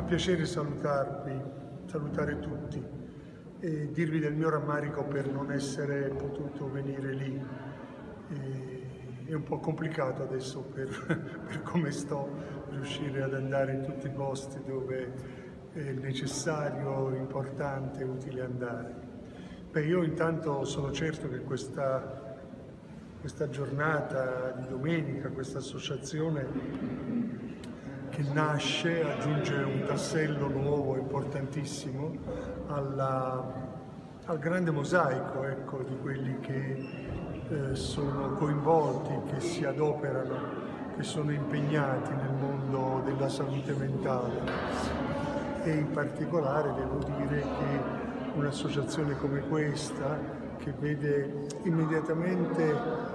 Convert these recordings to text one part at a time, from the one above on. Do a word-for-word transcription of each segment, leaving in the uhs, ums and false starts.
fa piacere salutarvi, salutare tutti e dirvi del mio rammarico per non essere potuto venire lì. E è un po' complicato adesso per, per come sto, riuscire ad andare in tutti i posti dove è necessario, importante, utile andare. Beh, io intanto sono certo che questa, questa giornata di domenica, questa associazione che nasce, aggiunge un tassello nuovo, importantissimo, alla, al grande mosaico, ecco, di quelli che eh, sono coinvolti, che si adoperano, che sono impegnati nel mondo della salute mentale. E in particolare devo dire che un'associazione come questa, che vede immediatamente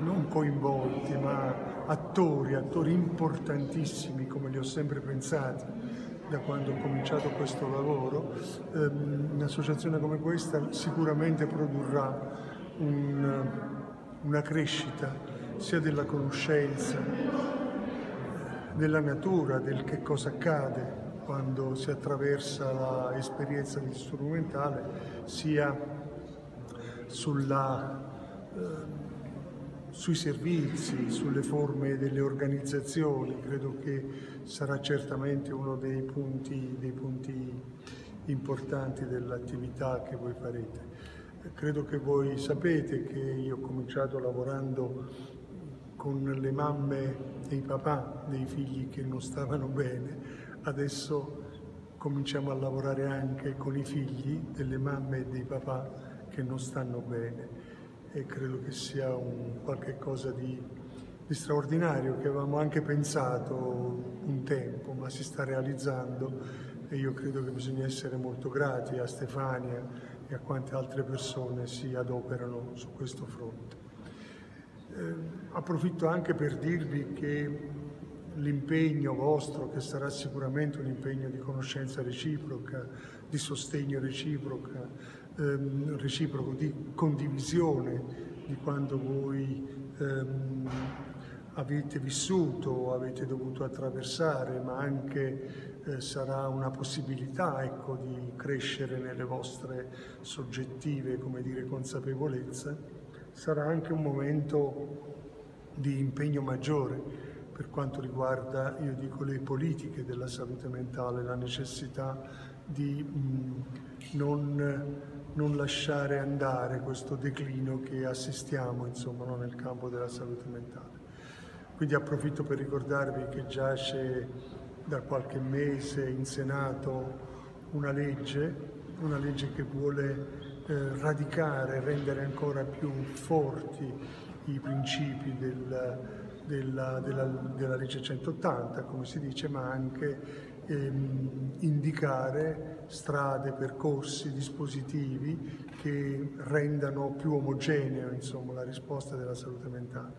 non coinvolti ma attori, attori importantissimi, come li ho sempre pensati da quando ho cominciato questo lavoro, ehm, un'associazione come questa sicuramente produrrà un, una crescita sia della conoscenza, della natura, del che cosa accade quando si attraversa l'esperienza di strumentale, sia sulla, eh, sui servizi, sulle forme delle organizzazioni. Credo che sarà certamente uno dei punti, dei punti importanti dell'attività che voi farete. Credo che voi sapete che io ho cominciato lavorando con le mamme e i papà dei figli che non stavano bene. Adesso cominciamo a lavorare anche con i figli delle mamme e dei papà che non stanno bene, e credo che sia un qualche cosa di, di straordinario che avevamo anche pensato un tempo, ma si sta realizzando, e io credo che bisogna essere molto grati a Stefania e a quante altre persone si adoperano su questo fronte. Eh, approfitto anche per dirvi che l'impegno vostro, che sarà sicuramente un impegno di conoscenza reciproca, di sostegno reciproca, ehm, reciproco, di condivisione di quando voi ehm, avete vissuto, avete dovuto attraversare, ma anche eh, sarà una possibilità, ecco, di crescere nelle vostre soggettive, come dire, consapevolezze. Sarà anche un momento di impegno maggiore per quanto riguarda, io dico, le politiche della salute mentale, la necessità di mh, non, non lasciare andare questo declino che assistiamo, insomma, no, nel campo della salute mentale. Quindi approfitto per ricordarvi che giace da qualche mese in Senato una legge, una legge che vuole eh, radicare, rendere ancora più forti i principi del Della, della, della legge centottanta, come si dice, ma anche ehm, indicare strade, percorsi, dispositivi che rendano più omogeneo, insomma, la risposta della salute mentale.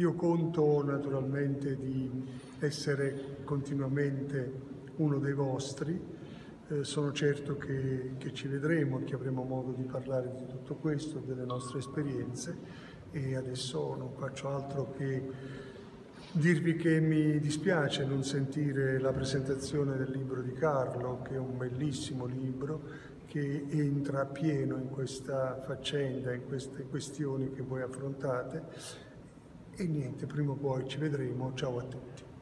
Io conto naturalmente di essere continuamente uno dei vostri, eh, sono certo che, che ci vedremo e che avremo modo di parlare di tutto questo, delle nostre esperienze. E adesso non faccio altro che dirvi che mi dispiace non sentire la presentazione del libro di Carlo, che è un bellissimo libro che entra pieno in questa faccenda, in queste questioni che voi affrontate. E niente, prima o poi ci vedremo. Ciao a tutti.